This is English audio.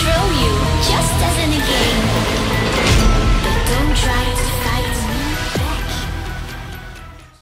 Drill you.